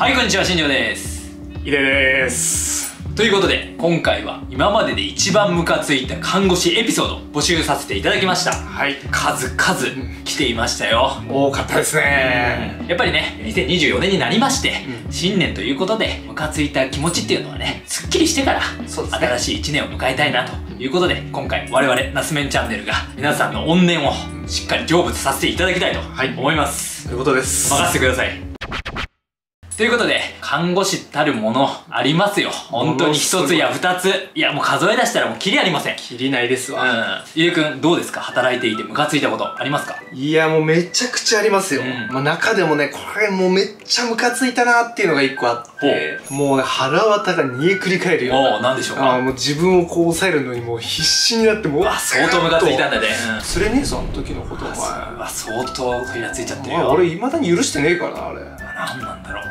はい、こんにちは、新庄です。井出です。ということで、今回は今までで一番ムカついた看護師エピソードを募集させていただきました。はい。数々来ていましたよ。多かったですね。やっぱりね、2024年になりまして、新年ということで、ムカついた気持ちっていうのはね、すっきりしてから、新しい1年を迎えたいなということで、今回我々、ナスメンチャンネルが皆さんの怨念をしっかり成仏させていただきたいと思います。ということです。任せてください。ということで、看護師たるものありますよ。本当に一つや二つ。いや、もう数え出したらもうキリありません。キリないですわ。ゆうくん、どうですか？働いていてムカついたことありますか？いや、もうめちゃくちゃありますよ。まあ中でもね、これもうめっちゃムカついたなーっていうのが一個あって、もうね、腹渡が煮えくり返るよ。なんでしょうか。もう自分をこう抑えるのにもう必死になって、もう、相当ムカついたんだね。それね、その時のことお前。相当イラついちゃってるよ。俺、未だに許してねえからな、あれ。何なんだろう。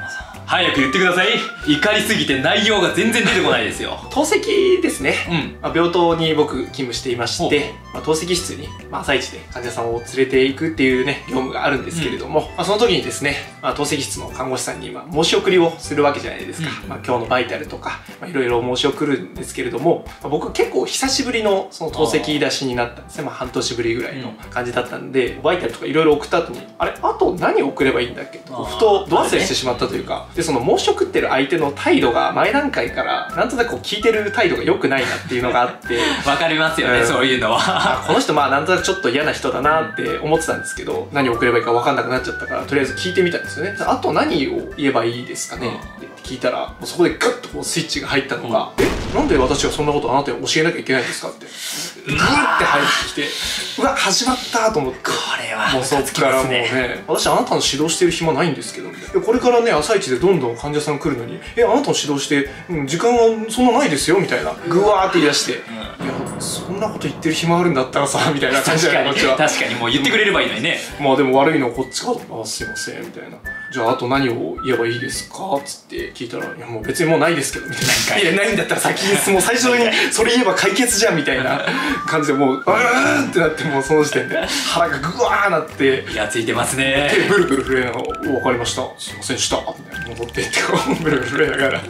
早く言ってください。怒りすぎて内容が全然出てこないですよ。透析ですね。まあ、病棟に僕勤務していまして、まあ、透析室に、まあ、朝一で患者さんを連れていくっていうね、業務があるんですけれども、まあ、その時にですね、まあ、透析室の看護師さんに今申し送りをするわけじゃないですか。まあ、今日のバイタルとか、まあ、いろいろ申し送るんですけれども、まあ、僕結構久しぶりのその透析出しになったんですね。まあ、半年ぶりぐらいの感じだったんで、バイタルとかいろいろ送った後に、あれ、あと何送ればいいんだっけとふとド忘れしてしまったというか、でその申し送ってる相手の態度が前段階からなんとなくこう聞いてる態度が良くないなっていうのがあってわかりますよね、そういうのは。この人まあなんとなくちょっと嫌な人だなって思ってたんですけど、何送ればいいか分かんなくなっちゃったから、とりあえず聞いてみたんですよね。あと何を言えばいいですかねって聞いたら、そこでガッとこうスイッチが入ったのが、え、なんで私がそんなことあなたに教えなきゃいけないんですかってグーって入ってきて、うわ始まったと思って、これはもうそっからもうね、私あなたの指導してる暇ないんですけどみたいな、これからね朝一でどんどん患者さん来るのに、え、あなたの指導して、時間はそんなないですよみたいな、ぐわーって言い出して、いや、そんなこと言ってる暇あるんだったらさ、みたいな感じで、確かに、もう言ってくれればいいのにね。まあでも悪いのはこっちか、あ、すいません、みたいな。じゃあ、あと何を言えばいいですかつって聞いたら、いや、もう別にもうないですけど、みたいな。いや、ないんだったら先に、もう最初にそれ言えば解決じゃん、みたいな感じで、もう、うーんってなって、もうその時点で腹がぐわーなって、いや、ついてますね。手ブルブル震えながら、わかりました、すいませんでした、みたいな。戻ってってこうブルブルやから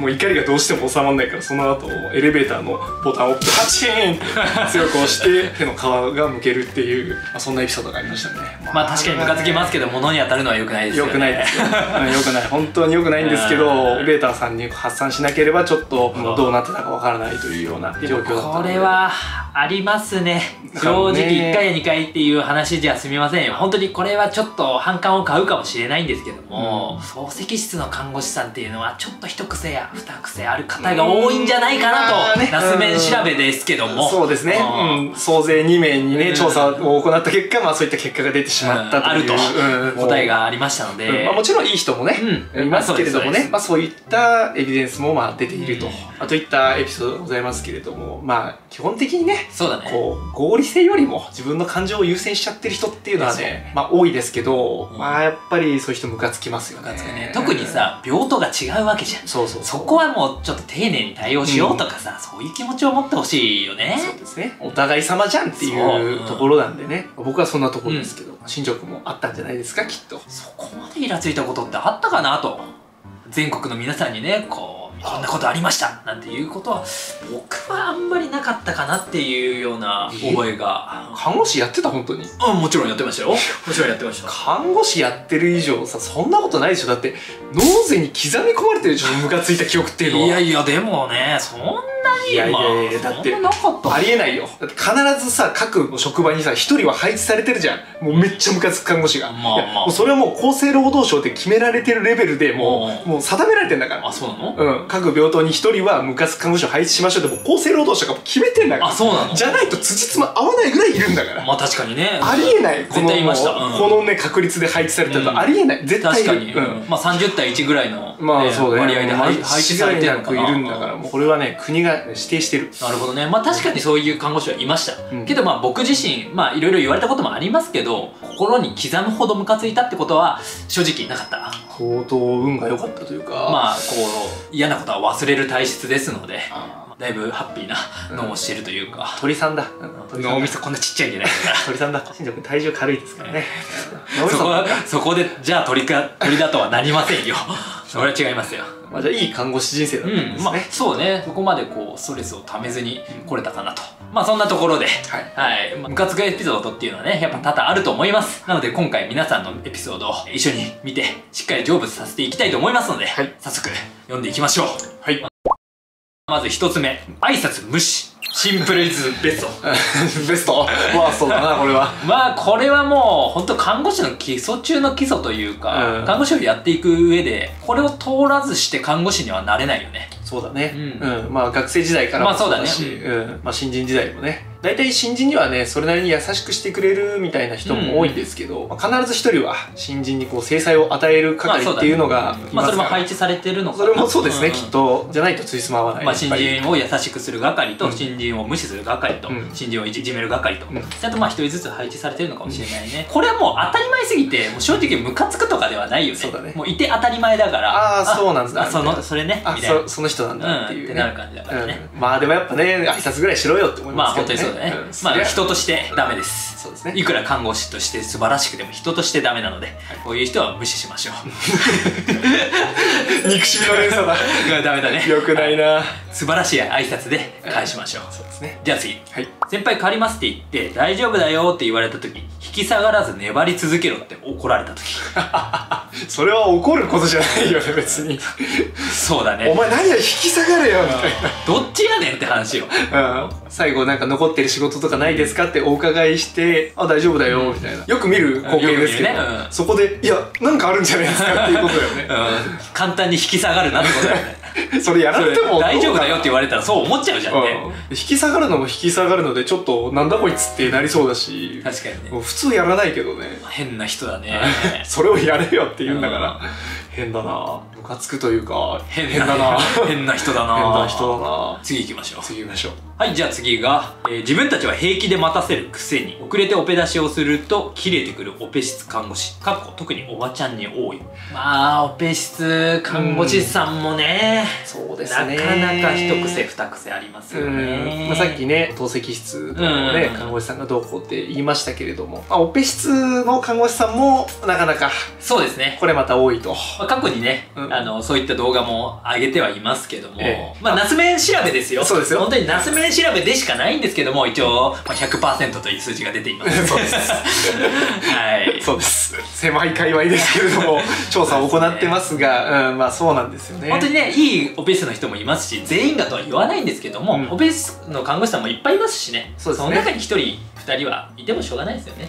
もう怒りがどうしても収まんないから、その後エレベーターのボタンをパチーンって強く押して手の皮がむけるっていう、そんなエピソードがありましたね。まあ確かにムカつきますけど、物に当たるのは良くないですよね。良くないですよ、良くない、本当に良くないんですけど、エレベーターさんに発散しなければちょっとどうなってたかわからないというような状況だったので、これはありますね。正直1回や2回っていう話じゃすみませんよ。本当にこれはちょっと反感を買うかもしれないんですけども、そう透析室の看護師さんっていうのはちょっと一癖や二癖ある方が多いんじゃないかなと、ナスメン調べですけども、そうですね、総勢2名にね調査を行った結果、まあそういった結果が出てしまったというあると答えがありましたので、もちろんいい人もねいますけれどもね、そういったエビデンスもまあ出ていると、あといったエピソードがございますけれども、まあ基本的にね、こう合理性よりも自分の感情を優先しちゃってる人っていうのはね、まあ多いですけど、まあやっぱりそういう人ムカつきますよね。特にさ、病棟が違うわけじゃん。そこはもうちょっと丁寧に対応しようとかさ、そういう気持ちを持ってほしいよね。そうですね、お互い様じゃんっていうところなんでね、僕はそんなところですけど、新庄君もあったんじゃないですか、きっと。そこまでイラついたことってあったかなと、全国の皆さんにね、こうこんなことありましたなんていうことは僕はあんまりなかったかなっていうような覚えが。看護師やってた？本当に？もちろんやってましたよ。もちろんやってました。看護師やってる以上さ、そんなことないでしょ。だって脳髄に刻み込まれてるでしょ、ムカついた記憶っていうのは。いやいや、でもね、そんなに、いやいやいや、だってありえないよ。だって必ずさ、各職場にさ一人は配置されてるじゃん。もうめっちゃムカつく看護師が、もうそれはもう厚生労働省で決められてるレベルでもう定められてんだから。あ、そうなの？各病棟に一人はムカつく看護師を配置しましょうって、もう厚生労働省が決めてんだから。あ、そうなの？じゃないと辻褄合わないぐらいいるんだから。まあ確かにね、ありえない。絶対いました。このね確率で配置されてるとありえない。絶対いる。まあ30対1ぐらいの割合で配置されてるのかな。いるんだから、もうこれはね国が指定してる。なるほどね。まあ確かにそういう看護師はいました。けどまあ僕自身、まあいろいろ言われたこともありますけど、心に刻むほどムカついたってことは正直なかった。相当運が良かったというか。まあこう嫌なことは忘れる体質ですので。だいぶハッピーな脳をしてるというか、鳥さんだ。脳みそこんなちっちゃいんじゃないですか。鳥さんだ。新庄君体重軽いですからね。そこでじゃあ鳥だとはなりませんよ。それは違いますよ。まあじゃあいい看護師人生だったんですね。まあそうね、そこまでこうストレスをためずに来れたかなと。まあそんなところで、はい、ムカつくエピソードっていうのはね、やっぱ多々あると思います。なので今回皆さんのエピソードを一緒に見てしっかり成仏させていきたいと思いますので、早速読んでいきましょう。はい、まず1つ目、挨拶無視、シンプルイズベスト。ベストワーストだな、これは。まあ、これはもう、本当看護師の基礎中の基礎というか、看護師をやっていく上で、これを通らずして看護師にはなれないよね。そうだね。うん。まあ、学生時代からもそうだし、まあ、新人時代もね。大体新人にはね、それなりに優しくしてくれるみたいな人も多いんですけど、必ず一人は新人にこう制裁を与える係っていうのが、まあそれも配置されてるのかな。それもそうですね、きっと。じゃないとついつま合わない。まあ新人を優しくする係と、新人を無視する係と、新人をいじめる係と、ちゃんとまあ一人ずつ配置されてるのかもしれないね。これはもう当たり前すぎて、正直ムカつくとかではないよね。そうだね。もういて当たり前だから、ああそうなんですね。あ、それね。あ、その人なんだっていう。ってなる感じだからね。まあでもやっぱね、挨拶ぐらいしろよって思いますけどね。まあ人としてダメです。そうですね。いくら看護師として素晴らしくても人としてダメなので、こういう人は無視しましょう。憎しみの連鎖だ。ダメだね。よくないな。素晴らしい挨拶で返しましょう。そうですね。じゃあ次、先輩変わりますって言って大丈夫だよって言われた時、引き下がらず粘り続けろって怒られた時。それは怒ることじゃないよね、別に。そうだね。お前何や引き下がれよみたいな。どっちやねんって話よ。最後なんか残ってる仕事とかないですかってお伺いして、あ、大丈夫だよみたいな。よく見る光景ですけど、そこでいやなんかあるんじゃないですかっていうことだよね。簡単に引き下がるなってことだよね。それやられても大丈夫だよって言われたらそう思っちゃうじゃんね。引き下がるのも引き下がるので、ちょっとなんだこいつってなりそうだし。確かにね。普通やらないけどね。変な人だね。それをやれよって言うんだから。変だな。ムカつくというか、変だな。変な人だな。変な人だな。次行きましょう。次行きましょう。はい、じゃあ次が、自分たちは平気で待たせるくせに、遅れてオペ出しをすると、切れてくるオペ室看護師。かっこ特におばちゃんに多い。まあ、オペ室看護師さんもね、そうですね。なかなか一癖二癖ありますよね。まあ、さっきね、透析室のね、看護師さんがどうこうって言いましたけれども、まあ、オペ室の看護師さんも、なかなか、そうですね。これまた多いと。過去にね、そういった動画も上げてはいますけども、まあ、ナスメン調べですよ。そうですよ。本当にナスメン調べでしかないんですけども、一応、まあ、100% という数字が出ています。そうです。はい。そうです。狭い界隈ですけれども、調査を行ってますが、まあ、そうなんですよね。本当にね、いいオペ室の人もいますし、全員がとは言わないんですけども、オペ室の看護師さんもいっぱいいますしね、その中に一人、2人はいてもしょうがないですよね。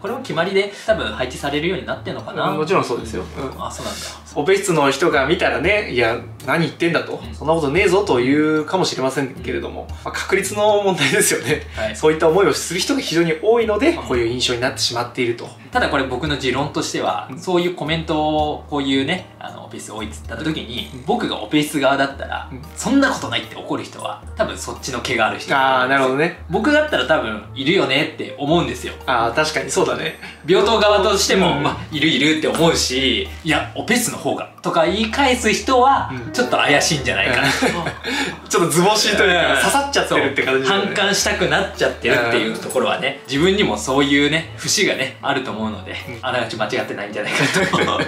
これも決まりで多分配置されるようになってるのかな。もちろんそうですよ。あ、そうなんだ。オペ室の人が見たらね、いや何言ってんだと、そんなことねえぞというかもしれませんけれども、確率の問題ですよね。そういった思いをする人が非常に多いので、こういう印象になってしまっていると。ただこれ僕の持論としては、そういうコメントをこういうね、オペ室多いっつった時に、僕がオペ室側だったら、そんなことないって怒る人は多分そっちの毛がある人。ああ、なるほどね。僕だったら多分いるよねって思うんですよ。あ、確かにそうだね。病棟側としても、まあ、いるいるって思うし、いやオペ室の方がとか言い返す人はちょっと怪しいんじゃないかな。ちょっと図星というか刺さっちゃってるって感じ、ね、反感したくなっちゃってるっていうところはね、自分にもそういうね節がねあると思うので、あながち間違ってないんじゃないかと。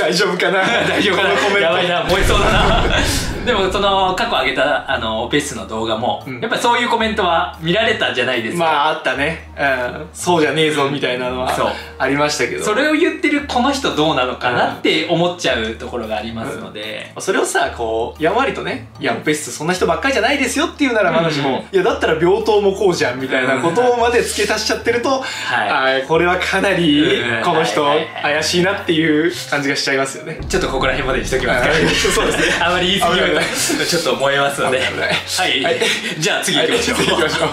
大丈夫かな。大丈夫かな。やばいな、燃えそうだな。でもその過去上げたオペ室の動画も、やっぱりそういうコメントは見られたじゃないですか。あったね、そうじゃねえぞみたいなのはありましたけど、それを言ってるこの人どうなのかなって思っちゃうところがありますので、それをさ、こうやんわりとね、いやオペ室そんな人ばっかりじゃないですよっていうなら話も、いやだったら病棟もこうじゃんみたいなことまで付け足しちゃってると、これはかなりこの人怪しいなっていう感じがしちゃいますよね。ちょっとここら辺までにしときますから。そうですね、あまり言い過ぎるとちょっと燃えますので、はい、じゃあ次行きましょう。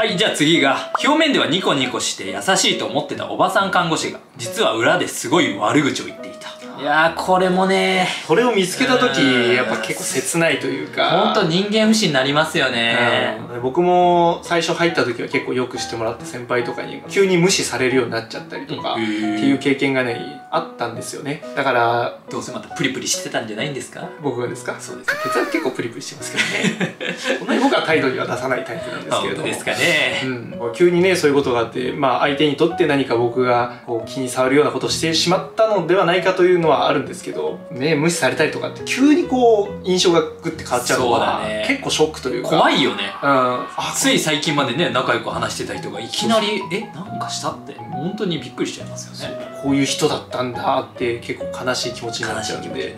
はい、じゃあ次が、表面ではニコニコして優しいと思ってたおばさん看護師が、実は裏ですごい悪口を言っていた。いやー、これもね、これを見つけた時やっぱ結構切ないというか、本当人間不信になりますよね。僕も最初入った時は結構よくしてもらった先輩とかに急に無視されるようになっちゃったりとかっていう経験がね、あったんですよね。だからどうせまたプリプリしてたんじゃないんですか。僕がですか。そうです。血圧結構プリプリしてますけどねそんなに僕は態度には出さないタイプなんですけれども。ですかね、うん、急にねそういうことがあって、まあ、相手にとって何か僕がこう気に障るようなことをしてしまったのではないかというのはあるんですけど、ね、無視されたりとかって急にこう印象がグッて変わっちゃうのは結構ショックというか怖いよね、うん、つい最近までね仲良く話してた人がいきなり「えなんかした?」って本当にびっくりしちゃいますよね。こういう人だったんだって結構悲しい気持ちになっちゃうので、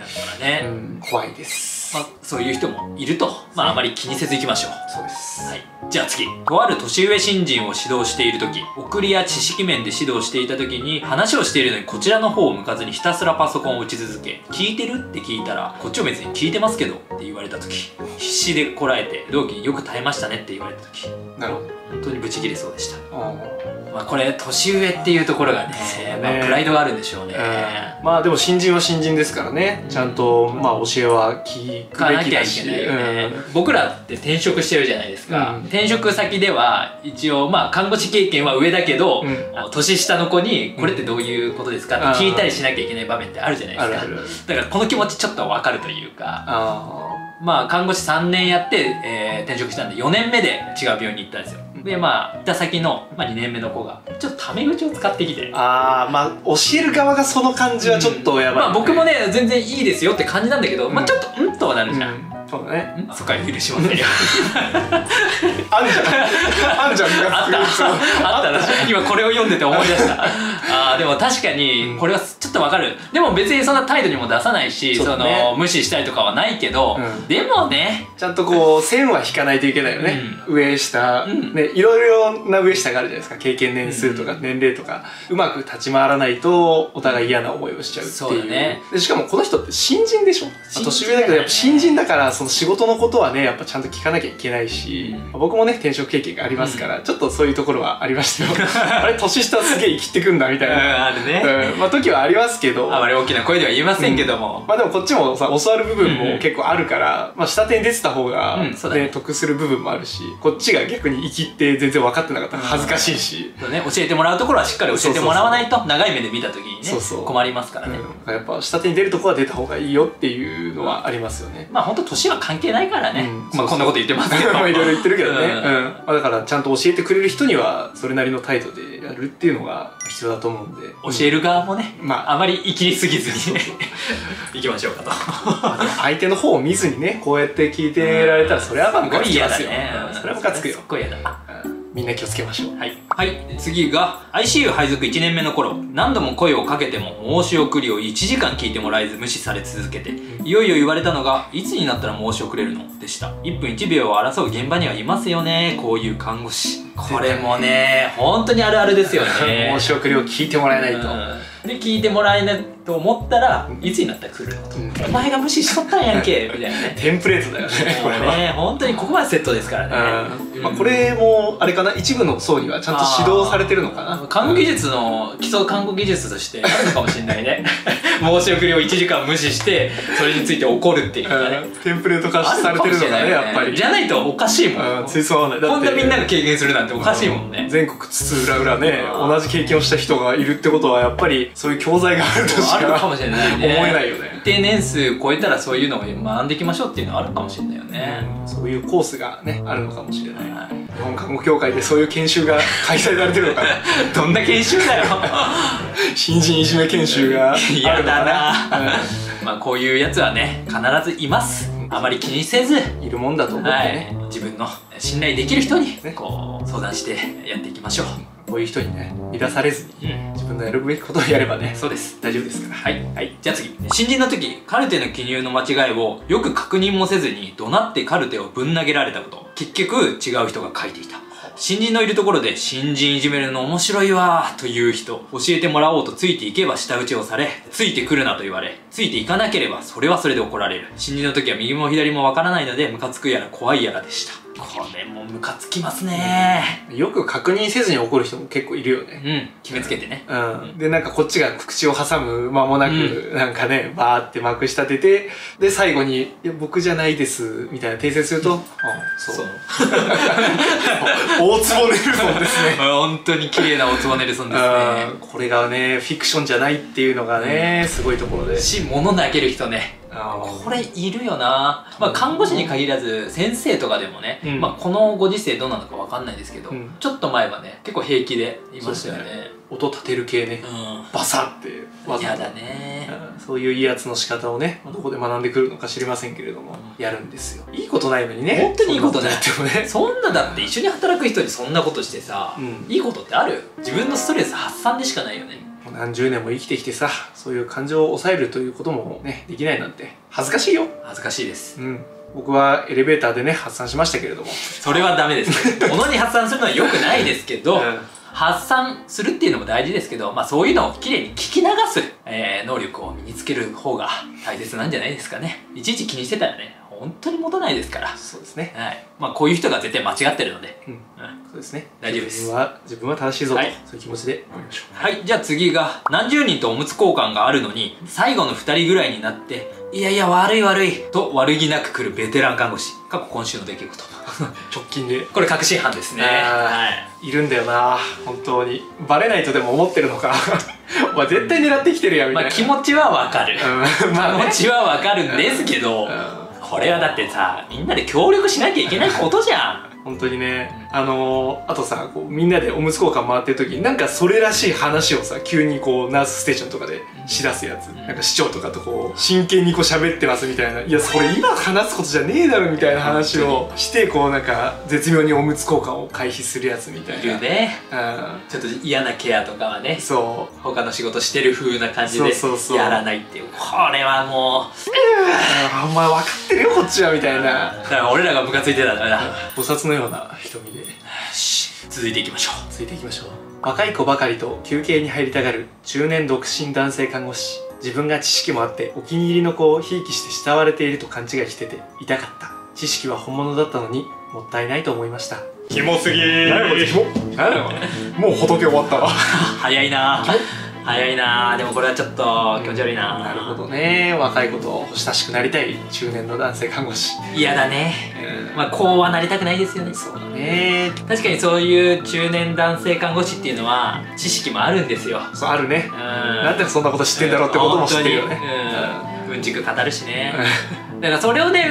うん、怖いです、まあ、そういう人もいると、まあ、あまり気にせずいきましょう。そうです、はい、じゃあ次。とある年上新人を指導している時、送りや知識面で指導していた時に話をしているのにこちらの方を向かずにひたすらパソコンを打ち続け、聞いてるって聞いたらこっちを別に聞いてますけどって言われた時、必死でこらえて同期によく耐えましたねって言われた時、なるほど、本当にブチ切れそうでした。まあこれ年上っていうところがね、まあプライドがあるんでしょうね。まあでも新人は新人ですからね、ちゃんとまあ教えは聞くべきだし、僕らって転職してるじゃないですか。転職先では一応まあ看護師経験は上だけど、年下の子にこれってどういうことですかって聞いたりしなきゃいけない場面ってあるじゃないですか。だからこの気持ちちょっと分かるというか、まあ看護師3年やって転職したんで4年目で違う病院に行ったんですよ。でまあ行った先の、まあ、2年目の子がちょっとタメ口を使ってきて、ああまあ教える側がその感じはちょっとやばい、ね、まあ僕もね全然いいですよって感じなんだけど、まあちょっとうんとはなるじゃん、そうだね。そっか、許しませんよ。あんじゃん、あんじゃん。あった。今これを読んでて思い出した。ああ、でも確かにこれはちょっとわかる。でも別にそんな態度にも出さないし、その無視したりとかはないけど、でもね、ちゃんとこう線は引かないといけないよね。上下ね、いろいろな上下があるじゃないですか。経験年数とか年齢とか、うまく立ち回らないとお互い嫌な思いをしちゃうっていう。でしかもこの人って新人でしょ。年上だけどやっぱ新人だから。その仕事のことはねやっぱちゃんと聞かなきゃいけないし、うん、僕もね転職経験がありますから、うん、ちょっとそういうところはありましたよあれ年下すげえ生きてくんだみたいなあるね、うん、まあ時はありますけど、あまり大きな声では言いませんけども、うん、まあでもこっちもさ教わる部分も結構あるから、うん、まあ下手に出てた方が、ね、得する部分もあるし、こっちが逆に生きって全然分かってなかったら恥ずかしいし、うん、ね、教えてもらうところはしっかり教えてもらわないと長い目で見た時にね困りますからね、うん、やっぱ下手に出るところは出た方がいいよっていうのはありますよね。まあ本当年は関係ないからね。まあこんなこと言ってますけど、まあいろいろ言ってるけどね。だからちゃんと教えてくれる人にはそれなりの態度でやるっていうのが必要だと思うんで、教える側もね、まああまりイキりすぎずに行きましょうかと。相手の方を見ずにね、こうやって聞いてられたらそれはまあムカつきますよ。それはムカつくよ。すっごい嫌だ。みんな気をつけましょう。はい、はい、次が ICU 配属1年目の頃、何度も声をかけても申し送りを1時間聞いてもらえず無視され続けて、いよいよ言われたのが「いつになったら申し遅れるの?」でした。1分1秒を争う現場にはいますよね、こういう看護師。これもね本当にあるあるですよね。申し送りを聞いてもらえないと、で聞いてもらえないと思ったらいつになったら来るのと、お前が無視しとったんやんけみたいなねテンプレートだよねこれは。本当にここまでセットですからね。これもあれかな、一部の層にはちゃんと指導されてるのかな。看護技術の基礎看護技術としてあるのかもしれないね。申し送りを1時間無視してそれについて怒るっていうテンプレート化されてるのかね、やっぱり。じゃないとおかしいもん、こんなみんなが経験するなんておかしいもんね。全国津々浦々ね同じ経験をした人がいるってことはやっぱりそういう教材があるとしか思えないよね。一定年数超えたらそういうのを学んでいきましょうっていうのはあるかもしれないよね。そういうコースがねあるのかもしれない。日本看護協会でそういう研修が開催されてるのかな。どんな研修だよ新人いじめ研修が嫌だな。まあこういうやつはね必ずいます。あまり気にせずいるもんだと思ってね、自分の信頼できる人にこう相談してやっていきましょう。こういう人にね乱されずに、自分のやるべきことをやればね、そうです大丈夫ですから。はい、はい、じゃあ次。新人の時、カルテの記入の間違いをよく確認もせずに怒鳴ってカルテをぶん投げられたこと、結局違う人が書いていた。新人のいるところで新人いじめるの面白いわーという人、教えてもらおうとついていけば舌打ちをされ、ついてくるなと言われ、ついていかなければそれはそれで怒られる。新人の時は右も左もわからないのでムカつくやら怖いやらでした。これもムカつきますね、うん、よく確認せずに怒る人も結構いるよね。うん、決めつけてね。うん、でなんかこっちが口を挟む間もなく、うん、なんかねバーってまくしたてて、で最後に「いや僕じゃないです」みたいな訂正すると「ああそう」大坪ネルソンですね。本当に綺麗な大坪ネルソンですね。これがねフィクションじゃないっていうのがね、うん、すごいところでし、物投げる人ね、これいるよな。まあ看護師に限らず先生とかでもね、うん、まあこのご時世どうなのかわかんないですけど、うん、ちょっと前はね結構平気でいましたよね。音立てる系ね、うん、バサッて嫌だね、うん、そういう威圧の仕方をねどこで学んでくるのか知りませんけれども、うん、やるんですよ。いいことないのにね。本当にいいことないってもね、そんなだって一緒に働く人にそんなことしてさ、うん、いいことってある？自分のストレス発散でしかないよね。何十年も生きてきてさ、そういう感情を抑えるということもねできないなんて恥ずかしいよ。恥ずかしいです、うん、僕はエレベーターでね発散しましたけれども、それはダメですね。物に発散するのは良くないですけど、うん、発散するっていうのも大事ですけど、まあ、そういうのをきれいに聞き流す、能力を身につける方が大切なんじゃないですかね。いちいち気にしてたらね本当に持たないですから。そうですね、はい、まあ、こういう人が絶対間違ってるので、うん、そうですね、大丈夫です。自分は正しいぞと、はい、そういう気持ちで思いましょう。はい、はい、じゃあ次が、何十人とおむつ交換があるのに最後の2人ぐらいになって「いやいや悪い悪い」と悪気なく来るベテラン看護師、過去今週の出来事。直近でこれ確信犯ですね。はい、いるんだよな本当に。バレないとでも思ってるのか。お前絶対狙ってきてるやみたいな、まあ、気持ちはわかる、まあね、気持ちはわかるんですけど、これはだってさみんなで協力しなきゃいけないことじゃん。本当にね、あとさこうみんなでおむつ交換回ってる時になんかそれらしい話をさ急にこうナースステーションとかでしだすやつ、うん、なんか市長とかとこう真剣にこう喋ってますみたいな「いやそれ今話すことじゃねえだろ」みたいな話をしてこうなんか絶妙におむつ交換を回避するやつみたいな。いるね、うん、ちょっと嫌なケアとかはねそう他の仕事してる風な感じでやらないっていう。これはもう「お前分かってるよこっちは」みたいな。だから俺らがムカついてたから菩薩のような瞳で続いていきましょう。若い子ばかりと休憩に入りたがる中年独身男性看護師。自分が知識もあってお気に入りの子をひいきして慕われていると勘違いしてて痛かった。知識は本物だったのにもったいないと思いました。キモすぎー。もう仏終わったわ。早いな早いな。でもこれはちょっと気持ち悪いな、うん、なるほどね。若い子と親しくなりたい中年の男性看護師、嫌だね、まあこうはなりたくないですよね。そうだね、確かにそういう中年男性看護師っていうのは知識もあるんですよ。そうあるね、うん、なんでそんなこと知ってんだろうってことも知ってるよね。うんちく語るしね。だからそれをね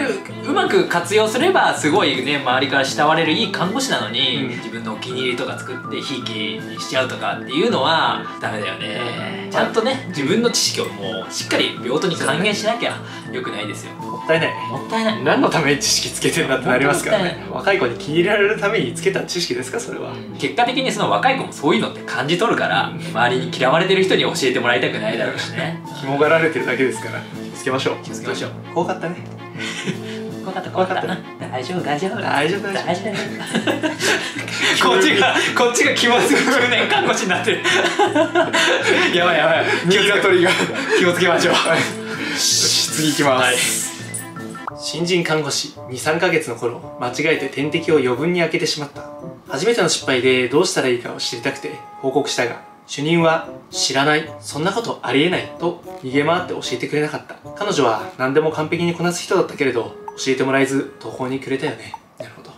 うまく活用すればすごいね周りから慕われるいい看護師なのに、うん、自分のお気に入りとか作ってひいきにしちゃうとかっていうのはダメだよね。ちゃんとね自分の知識をもうしっかり平等に還元しなきゃよくないですよ。もったいないもったいない。何のために知識つけてんだってなりますからね。若い子に気に入られるためにつけた知識ですかそれは、うん、結果的にその若い子もそういうのって感じ取るから、うん、周りに嫌われてる人に教えてもらいたくないだろうしね。ひもがられてるだけですからつけましょう。怖かったね。怖かった。大丈夫。こっちが気まずい中年看護師になってる。やばい。気をつけましょう。次行きます。新人看護師2、3ヶ月の頃、間違えて点滴を余分に開けてしまった。初めての失敗でどうしたらいいかを知りたくて報告したが、主任は知らない、そんなことありえないと逃げ回って教えてくれなかった。彼女は何でも完璧にこなす人だったけれど、教えてもらえず途方に暮れたよね。なるほど。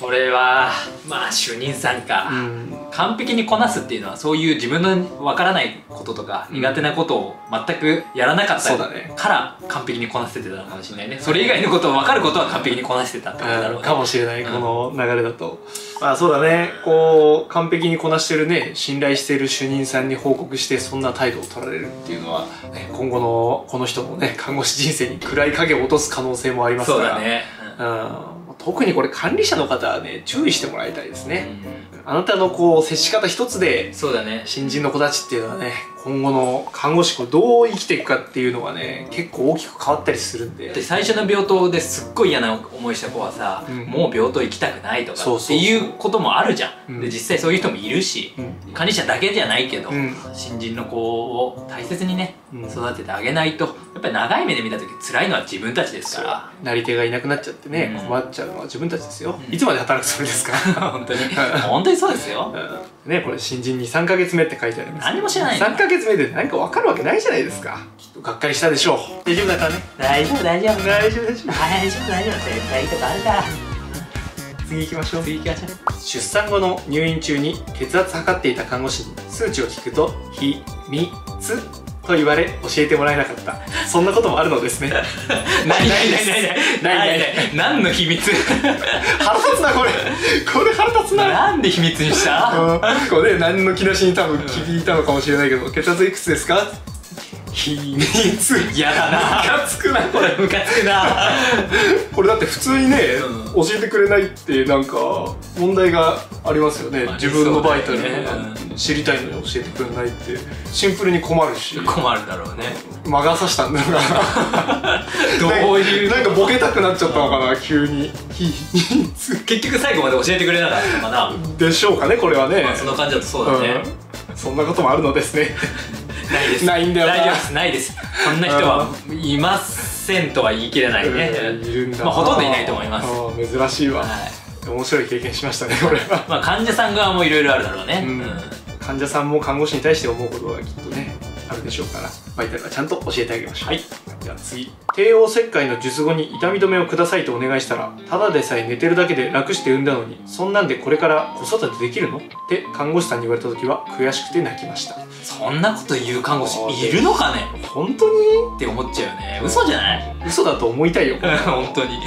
これはまあ主任さんか、うん、完璧にこなすっていうのはそういう自分のわからないこととか苦手なことを全くやらなかったから完璧にこなせてたのかもしれないね。それ以外のことを分かることは完璧にこなしてたってことだろうね、かもしれないこの流れだと、うん、まあそうだね。こう完璧にこなしてるね信頼してる主任さんに報告してそんな態度を取られるっていうのは、ね、今後のこの人のね看護師人生に暗い影を落とす可能性もありますから。そうだね、うん、特にこれ管理者の方はね注意してもらいたいですね、うん、あなたのこう接し方一つでそうだね新人の子たちっていうのはね今後の看護師こうどう生きていくかっていうのがね、結構大きく変わったりするんで、最初の病棟ですっごい嫌な思いした子はさ、もう病棟行きたくないとかっていうこともあるじゃん。で実際そういう人もいるし、管理者だけじゃないけど新人の子を大切にね育ててあげないと、やっぱり長い目で見た時辛いのは自分たちですから、なり手がいなくなっちゃってね、困っちゃうのは自分たちですよ。いつまで働くつもりですか。本当に本当にそうですよね。これ新人に3ヶ月目って書いてあります。何も知らない。3ヶ月目で何か分かるわけないじゃないですか。きっとがっかりしたでしょう。大丈夫だったね。大丈夫大丈夫大丈夫大丈夫大丈夫大丈夫、絶対いいとこあるから。次行きましょう。次行きましょう。出産後の入院中に血圧測っていた看護師に数値を聞くと「秘密」と言われ教えてもらえなかった。そんなこともあるのですね。ないないないないない。何の秘密。腹立つなこれ。これ腹立つな。なんで秘密にした？これ何の気なしに多分聞いたのかもしれないけど、血圧いくつですか？秘密。やだな。ムカつくなこれ。ムカつくな。これだって普通にね教えてくれないってなんか問題がありますよね。自分のバイタルに。知りたいのに教えてくれないってシンプルに困るし、困るだろうね。魔が差したんだろうな。どういうなんかボケたくなっちゃったのかな急に。結局最後まで教えてくれなかったのかなでしょうかね。これはね、その感じだとそうだね。そんなこともあるのですね。ないです。ないんだよ。大丈夫です。ないです。そんな人はいませんとは言い切れないね。いるんだ。まあほとんどいないと思います。珍しいわ。面白い経験しましたねこれは。まあ患者さん側もいろいろあるだろうね。患者さんも看護師に対して思うことがきっとねあるでしょうから、バイタルはちゃんと教えてあげましょう。はい、では次。帝王切開の術後に痛み止めをくださいとお願いしたら、ただでさえ寝てるだけで楽して産んだのに、そんなんでこれから子育てできるのって看護師さんに言われた時は悔しくて泣きました。そんなこと言う看護師いるのかね本当にって思っちゃうよね。嘘じゃない？嘘だと思いたいよ本当に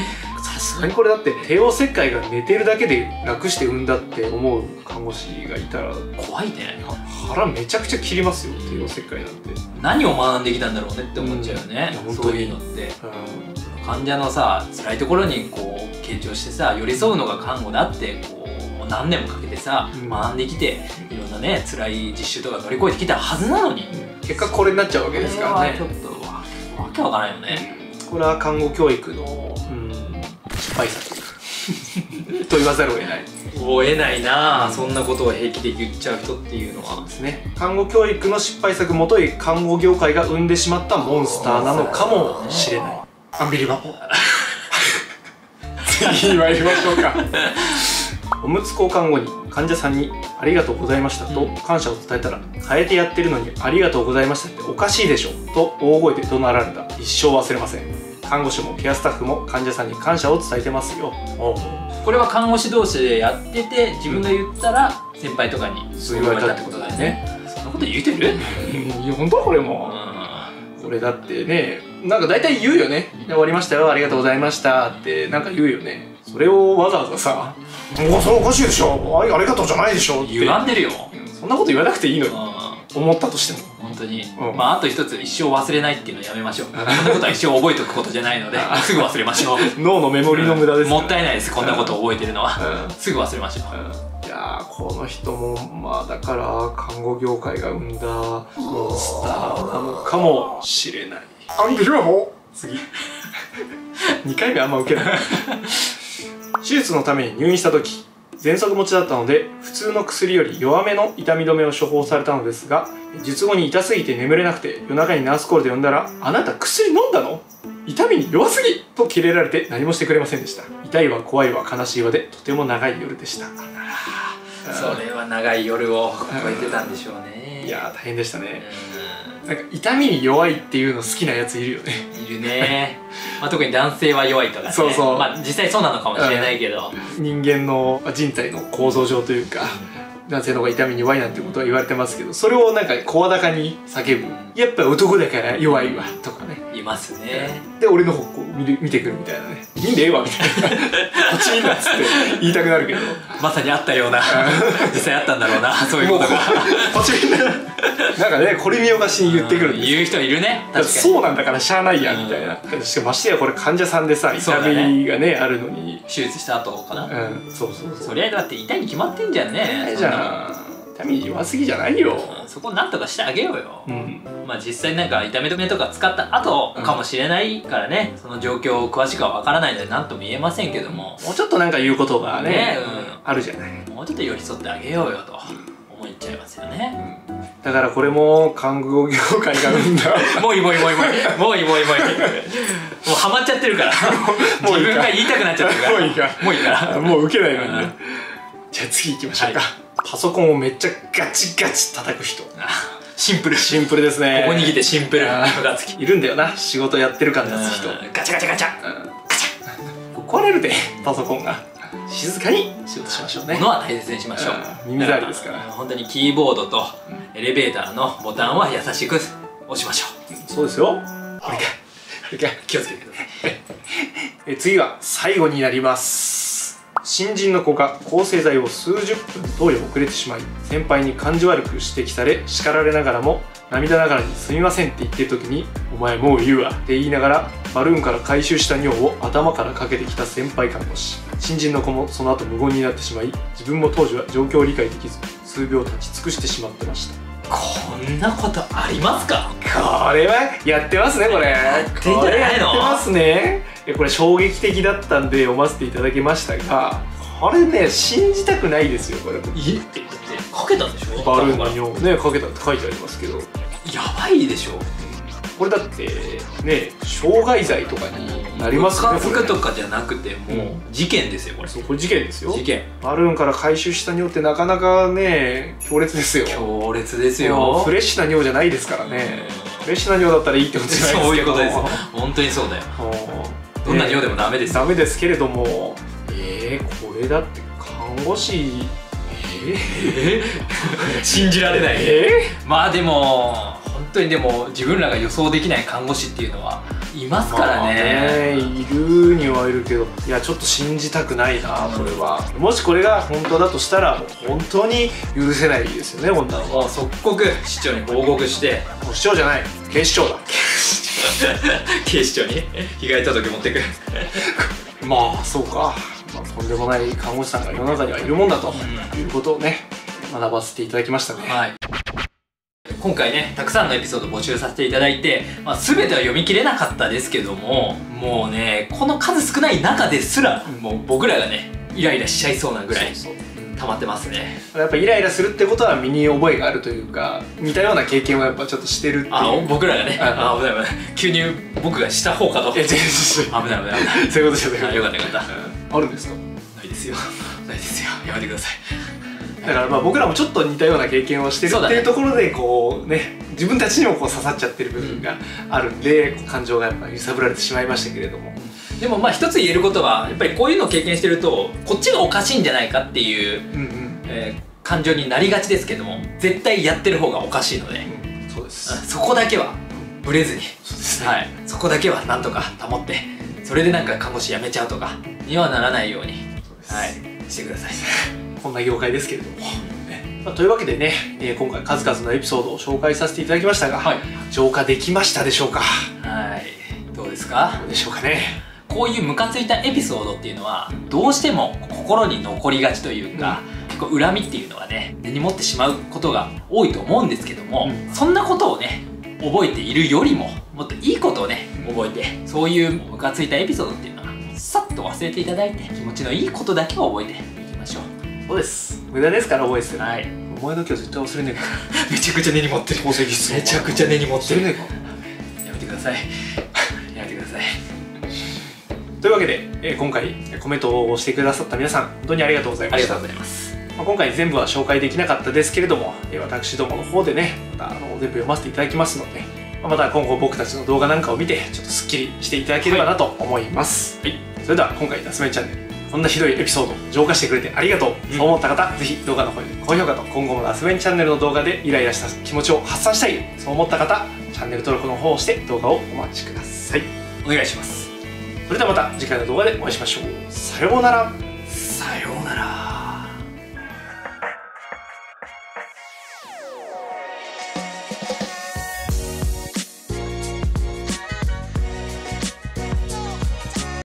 さすがにこれだって帝王切開が寝てるだけで楽して産んだって思う看護師がいたら怖いね。腹めちゃくちゃ切りますよ帝王切開なんて。何を学んできたんだろうねって思っちゃうよね、そういうのって、患者のさ辛いところにこう傾聴してさ寄り添うのが看護だってこう何年もかけてさ、学んできていろんなね辛い実習とか乗り越えてきたはずなのに、結果これになっちゃうわけですからね。ちょっとわけわからないよね。これは看護教育の失敗作と言わざるを得ない。追えないなあ、そんなことを平気で言っちゃう人っていうのはですね。看護教育の失敗作もとい看護業界が生んでしまったモンスターなのかもしれない。アンビリバボー。次に参りましょうか。おむつ交換後に患者さんに「ありがとうございました」と感謝を伝えたら、変えてやってるのに「ありがとうございました」っておかしいでしょと大声で怒鳴られた。一生忘れません。看護師もケアスタッフも患者さんに感謝を伝えてますよ。これは看護師同士でやってて、自分が言ったら先輩とかに言われたってことだよね。そんなこと言うてる？いや本当これもこれだってね、なんか大体言うよね。終わりましたよ、ありがとうございましたってなんか言うよね。それをわざわざさ、もうそれおかしいでしょ、ありがとうじゃないでしょって歪んでるよ。そんなこと言わなくていいのに、思ったとしても。本当に、まああと一つ、一生忘れないっていうのをやめましょう。こんなことは一生覚えておくことじゃないので、すぐ忘れましょう。脳のメモリの無駄です。もったいないです、こんなことを覚えてるのは。すぐ忘れましょう。いやー、この人もまあだから看護業界が生んだモンスターなのかもしれない。アンビルはもう次2回目あんま受けない。手術のために入院した時、喘息持ちだったので普通の薬より弱めの痛み止めを処方されたのですが、術後に痛すぎて眠れなくて夜中にナースコールで呼んだら「あなた薬飲んだの？痛みに弱すぎ！」とキレられて何もしてくれませんでした。痛いわ、怖いわ、悲しいわでとても長い夜でした。それは長い夜を超えてたんでしょうね。いやー大変でしたね。なんか痛みに弱いっていうの好きなやついるよね。いるね。まあ特に男性は弱いとかね。そうそう。まあ実際そうなのかもしれないけど、人間の人体の構造上というか、男性の方が痛みに弱いなんてことは言われてますけど、それをなんか声高に叫ぶ、やっぱ男だから弱いわとかね、いますね。で俺の方こう見てくるみたいなね、いいんでええわみたいな、こっちいいなっつって言いたくなるけど、まさにあったような、実際あったんだろうな、そういうことが。こっちみんななんかね、これ見よがしに言ってくるんです。言う人いるね。確かにそうなんだからしゃあないやみたいな。しかもましてやこれ患者さんでさ、痛みがねあるのに、手術した後かな。そうそうそう。そりゃだって痛いに決まってんじゃんね。痛いじゃん。民に弱すぎじゃないよ、うん、そこをなんとかしてあげようよ、うん、まあ実際なんか痛み止めとか使った後かもしれないからね、うん、その状況詳しくは分からないので何とも言えませんけども、もうちょっとなんか言うことが ね、うん、あるじゃない、もうちょっと寄り添ってあげようよと思っちゃいますよね、うん、だからこれも看護業界が生んだもういいもういいもういいもういいもういいもうハマっちゃってるから自分が言いたくなっちゃってるからもういいからもういいからもうウケないのにね。じゃあ次行きましょうか。パソコンをめっちゃガチガチ叩く人。シンプル、シンプルですね。ここに来てシンプルなのがいるんだよな、仕事やってる感じの人。ガチャガチャガチャガチャ、壊れるでパソコンが。静かに仕事しましょうね。ものは大切にしましょう。耳障りですから。本当にキーボードとエレベーターのボタンは優しく押しましょう。そうですよ。気をつけてください。次は最後になります。新人の子が抗生剤を数十分投与遅れてしまい、先輩に感じ悪く指摘され叱られながらも涙ながらにすみませんって言ってる時に、お前もう言うわって言いながらバルーンから回収した尿を頭からかけてきた先輩看護師。新人の子もその後無言になってしまい、自分も当時は状況を理解できず数秒立ち尽くしてしまってました。こんなことありますか。これはやってますね。これやってんじゃないの。やってますね。これ衝撃的だったんで読ませていただきましたが、これね信じたくないですよ。これえって言ってかけたんでしょ。バルーンの尿をねかけたって書いてありますけど、やばいでしょこれ。だってね、傷害罪とかになりますからね。ムカつくとかじゃなくてもう事件ですよこれ。そうこれ事件ですよ。事件。バルーンから回収した尿ってなかなかね強烈ですよ。強烈ですよ。フレッシュな尿じゃないですからね。フレッシュな尿だったらいいってことじゃないですか。そういうことです。本当にそうだよ。どんな尿でもダメです。ダメですけれども、これだって看護師信じられない。まあでも。本当にでも自分らが予想できない看護師っていうのはいますからね。いるにはいるけど、いやちょっと信じたくないなこれは。もしこれが本当だとしたら本当に許せないですよね。こんなのは即刻市長に報告して、市長じゃない警視庁だ警視庁に被害届持ってくまあそうか、まあ、とんでもない看護師さんが世の中にはいるもんだということをね学ばせていただきましたね。はい、今回ねたくさんのエピソード募集させていただいて、まあ、全ては読み切れなかったですけども、もうねこの数少ない中ですら、もう僕らがねイライラしちゃいそうなぐらい溜まってますね。やっぱイライラするってことは身に覚えがあるというか、似たような経験をやっぱちょっとしてるっていう。あ僕らがねあ危ない危ない、急に僕がした方かと。えっ違う違う危ない危ない危ないそういうことじゃない。よかったよかった。あるんですか。ないですよないですよ、やめてください。だからまあ僕らもちょっと似たような経験をしてるっていうところで、こうね自分たちにもこう刺さっちゃってる部分があるんで、感情がやっぱ揺さぶられてしまいましたけれども、でもまあ一つ言えることはやっぱりこういうのを経験してるとこっちがおかしいんじゃないかっていう感情になりがちですけども、絶対やってる方がおかしいので、そうです。そこだけはブレずに、はい、そこだけはなんとか保って、それでなんか看護師辞めちゃうとかにはならないように、はい、してください。こんな業界ですけれども、まあ、というわけでね、今回数々のエピソードを紹介させていただきましたが、はい、浄化できましたでしょうか。はいどうですか。どうでしょうかね。こういうムカついたエピソードっていうのはどうしても心に残りがちというか、うん、結構恨みっていうのはね根に持ってしまうことが多いと思うんですけども、うん、そんなことをね覚えているよりももっといいことをね覚えて、うん、そういうムカついたエピソードっていうのはさっと忘れていただいて、気持ちのいいことだけを覚えていきましょう。そうです。無駄ですから覚えてる。はい。お前の今日絶対忘れねえから。めちゃくちゃ根に持ってる。宝石質問。めちゃくちゃ根に持ってる。忘れねえか。やめてください。やめてください。というわけで、今回コメントをしてくださった皆さん、本当にありがとうございました。ありがとうございます。まあ、今回全部は紹介できなかったですけれども、私どもの方でね、また全部読ませていただきますので、また今後僕たちの動画なんかを見てちょっとスッキリしていただければなと思います。はい。それでは今回夏目チャンネル。こんなひどいエピソード浄化してくれてありがとう、そう思った方、ぜひ動画の方で高評価と、今後もラスベンチャンネルの動画でイライラした気持ちを発散したい、そう思った方、チャンネル登録の方をして動画をお待ちください。お願いします。それではまた次回の動画でお会いしましょう。さようなら。